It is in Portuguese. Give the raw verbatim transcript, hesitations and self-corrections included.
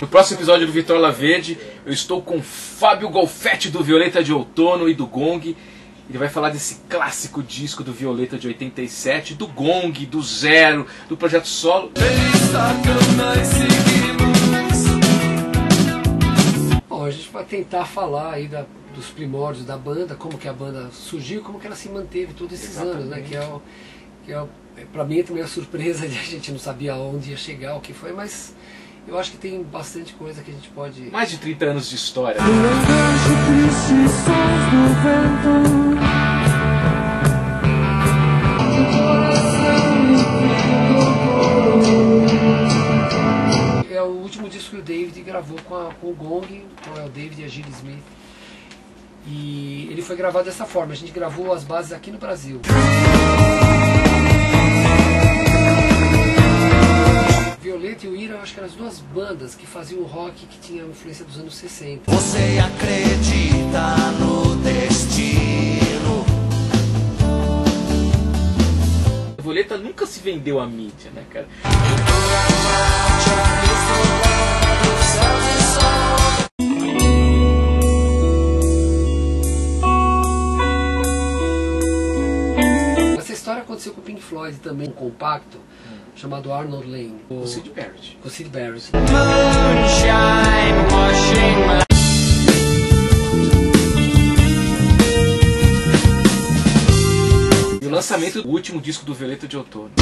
No próximo episódio do Vitrola Verde, eu estou com Fábio Golfetti do Violeta de Outono e do Gong. Ele vai falar desse clássico disco do Violeta de oitenta e sete, do Gong, do Zero, do Projeto Solo. Bom, a gente vai tentar falar aí da, dos primórdios da banda, como que a banda surgiu, como que ela se manteve todos esses Exatamente. anos, né? Que é o, que é o, pra mim também é uma surpresa, a gente não sabia onde ia chegar, o que foi, mas eu acho que tem bastante coisa que a gente pode... Mais de trinta anos de história. Eu vejo tristes sons do vento. É o último disco que o David gravou com, a, com o Gong, então é o David e a Gilles Smith. E ele foi gravado dessa forma, a gente gravou as bases aqui no Brasil. Violeta e o Ira, eu acho que eram as duas bandas que faziam rock que tinha influência dos anos sessenta. Você acredita no destino? Violeta nunca se vendeu à mídia, né, cara? Essa história aconteceu com o Pink Floyd também, um compacto hum. chamado Arnold Lane. Com o Sid Barrett. Com o Sid Barrett. Lançamento do último disco do Violeta de Outono.